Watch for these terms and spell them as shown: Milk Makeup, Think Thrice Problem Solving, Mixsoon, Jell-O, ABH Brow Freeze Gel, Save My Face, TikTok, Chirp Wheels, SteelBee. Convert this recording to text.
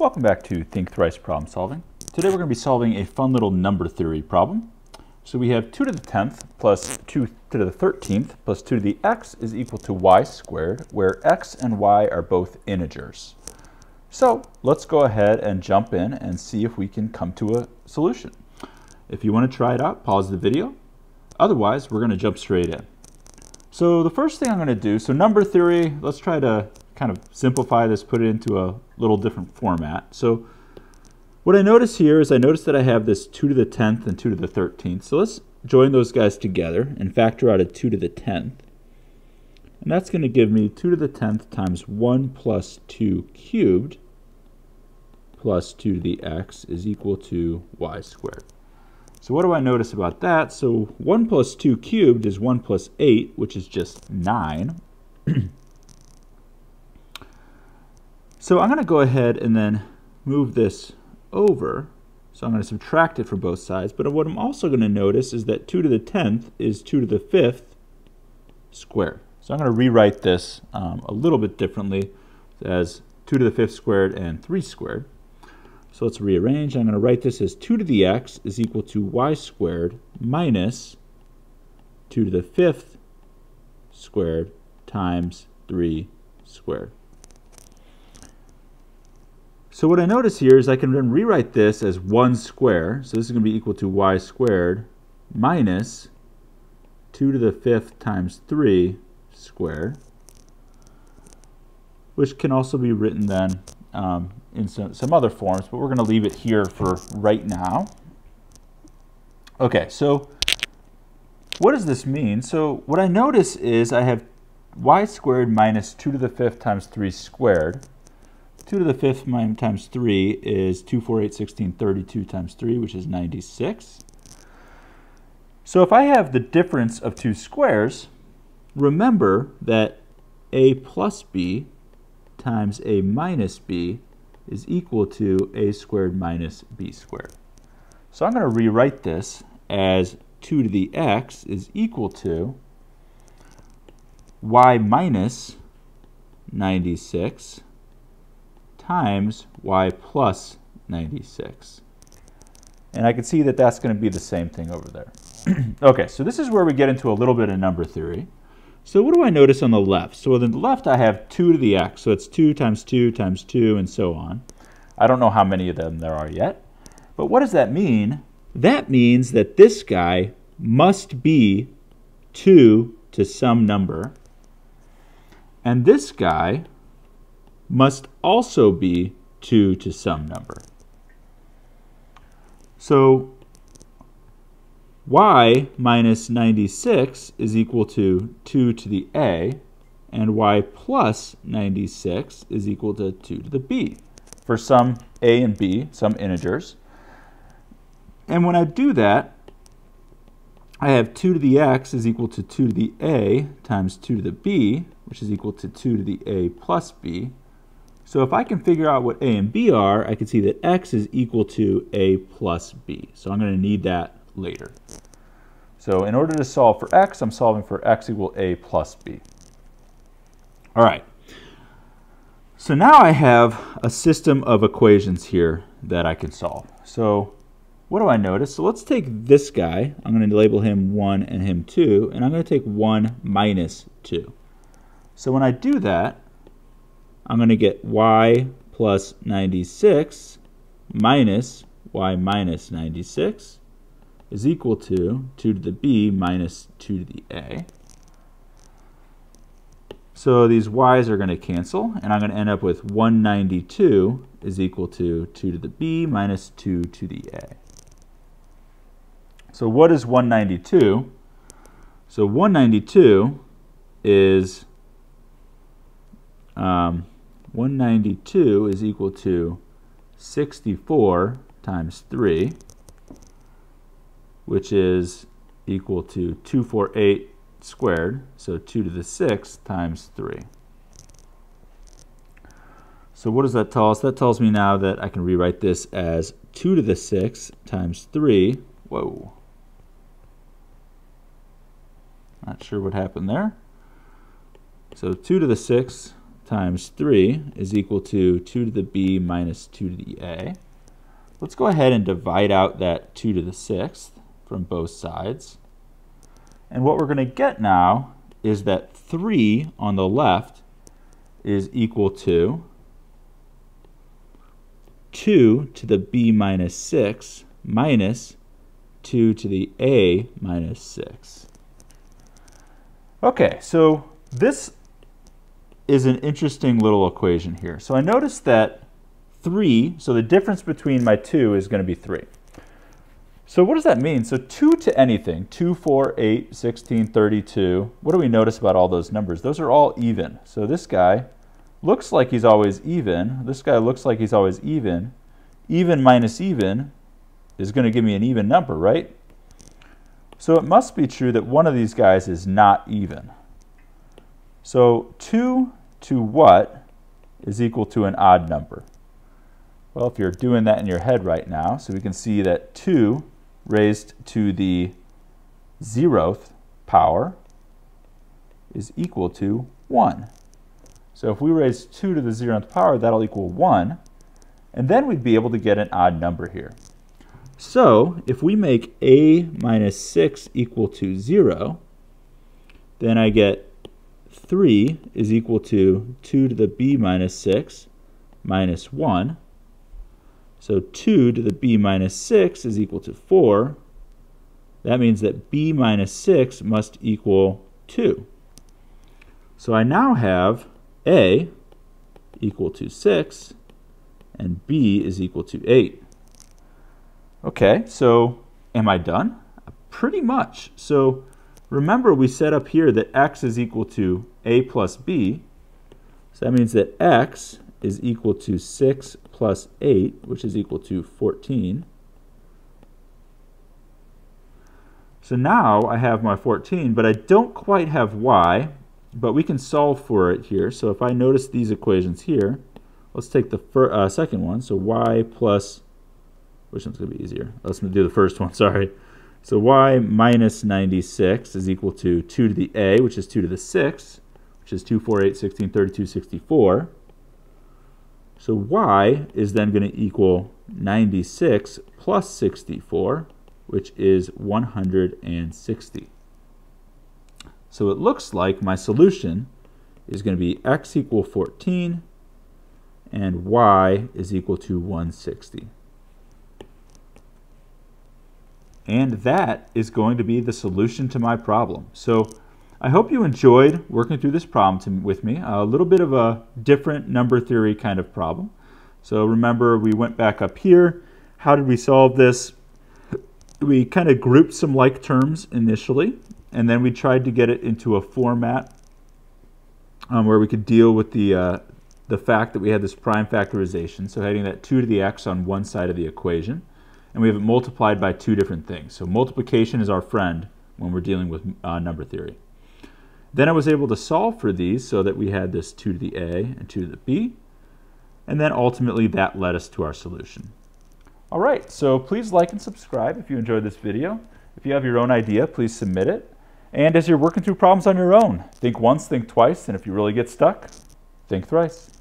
Welcome back to Think Thrice Problem Solving. Today we're going to be solving a fun little number theory problem. So we have 2 to the 10th plus 2 to the 13th plus 2 to the x is equal to y squared, where x and y are both integers. So let's go ahead and jump in and see if we can come to a solution. If you want to try it out, pause the video. Otherwise, we're going to jump straight in. So the first thing I'm going to do, so number theory, let's try to kind of simplify this, put it into a little different format. So what I notice here is I notice that I have this 2 to the 10th and 2 to the 13th. So let's join those guys together and factor out a 2 to the 10th. And that's going to give me 2 to the 10th times 1 plus 2 cubed plus 2 to the x is equal to y squared. So what do I notice about that? So 1 plus 2 cubed is 1 plus 8, which is just 9. So I'm going to go ahead and then move this over. So I'm going to subtract it from both sides. But what I'm also going to notice is that 2 to the 10th is 2 to the 5th squared. So I'm going to rewrite this a little bit differently as 2 to the 5th squared and 3 squared. So let's rearrange. I'm going to write this as 2 to the x is equal to y squared minus 2 to the 5th squared times 3 squared. So what I notice here is I can then rewrite this as 1 square. So this is going to be equal to y squared minus 2 to the 5th times 3 squared, which can also be written then in some other forms, but we're going to leave it here for right now. Okay, so what does this mean? So what I notice is I have y squared minus 2 to the 5th times 3 squared. 2 to the 5th times 3 is 2, 4, 8, 16, 32 times 3, which is 96. So if I have the difference of two squares, remember that a plus b times a minus b is equal to a squared minus b squared. So I'm going to rewrite this as 2 to the x is equal to y minus 96 times y plus 96. And I can see that that's going to be the same thing over there. Okay, so this is where we get into a little bit of number theory. So what do I notice on the left? So on the left I have 2 to the x, so it's 2 times 2 times 2 and so on. I don't know how many of them there are yet. But what does that mean? That means that this guy must be 2 to some number. And this guy must also be 2 to some number. So y minus 96 is equal to 2 to the a, and y plus 96 is equal to 2 to the b for some a and b, some integers. And when I do that, I have 2 to the x is equal to 2 to the a times 2 to the b, which is equal to 2 to the a plus b. So if I can figure out what a and b are, I can see that x is equal to a plus b. So I'm going to need that later. So in order to solve for x, I'm solving for x equal a plus b. All right. So now I have a system of equations here that I can solve. So what do I notice? So let's take this guy. I'm going to label him 1 and him 2, and I'm going to take 1 minus 2. So when I do that, I'm going to get y plus 96 minus y minus 96 is equal to 2 to the b minus 2 to the a. So these y's are going to cancel, and I'm going to end up with 192 is equal to 2 to the b minus 2 to the a. So what is 192? So 192 is 192 is equal to 64 times 3, which is equal to 248 squared, so 2 to the 6th times 3. So what does that tell us? That tells me now that I can rewrite this as 2 to the 6th times 3. Whoa. Not sure what happened there. So 2 to the 6th times 3 is equal to 2 to the b minus 2 to the a. Let's go ahead and divide out that 2 to the 6th from both sides. And what we're going to get now is that 3 on the left is equal to 2 to the b minus 6 minus 2 to the a minus 6. Okay, so this is an interesting little equation here. So I noticed that 3, so the difference between my 2 is going to be 3. So what does that mean? So 2 to anything, 2, 4, 8, 16, 32, what do we notice about all those numbers? Those are all even. So this guy looks like he's always even. This guy looks like he's always even. Even minus even is going to give me an even number, right? So it must be true that one of these guys is not even. So 2 to what is equal to an odd number? Well, if you're doing that in your head right now, so we can see that 2 raised to the 0th power is equal to 1. So if we raise 2 to the 0th power, that'll equal 1, and then we'd be able to get an odd number here. So if we make a minus 6 equal to 0, then I get 3 is equal to 2 to the b minus 6 minus 1. So 2 to the b minus 6 is equal to 4. That means that b minus 6 must equal 2. So I now have a equal to 6 and b is equal to 8. Okay, so am I done? Pretty much. So remember we set up here that x is equal to a plus b. So that means that x is equal to 6 plus 8, which is equal to 14. So now I have my 14, but I don't quite have y, but we can solve for it here. So if I notice these equations here, let's take the second one. So y plus... which one's going to be easier? Let's do the first one, sorry. So y minus 96 is equal to 2 to the a, which is 2 to the 6, which is 2, 4, 8, 16, 32, 64. So y is then going to equal 96 plus 64, which is 160. So it looks like my solution is going to be x equal 14 and y is equal to 160. And that is going to be the solution to my problem. So I hope you enjoyed working through this problem with me. A little bit of a different number theory kind of problem. So remember, we went back up here. How did we solve this? We kind of grouped some like terms initially, and then we tried to get it into a format where we could deal with the fact that we had this prime factorization. So having that 2 to the x on one side of the equation. And we have it multiplied by two different things. So multiplication is our friend when we're dealing with number theory. Then I was able to solve for these so that we had this 2 to the a and 2 to the b. And then ultimately that led us to our solution. All right, so please like and subscribe if you enjoyed this video. If you have your own idea, please submit it. And as you're working through problems on your own, think once, think twice, and if you really get stuck, think thrice.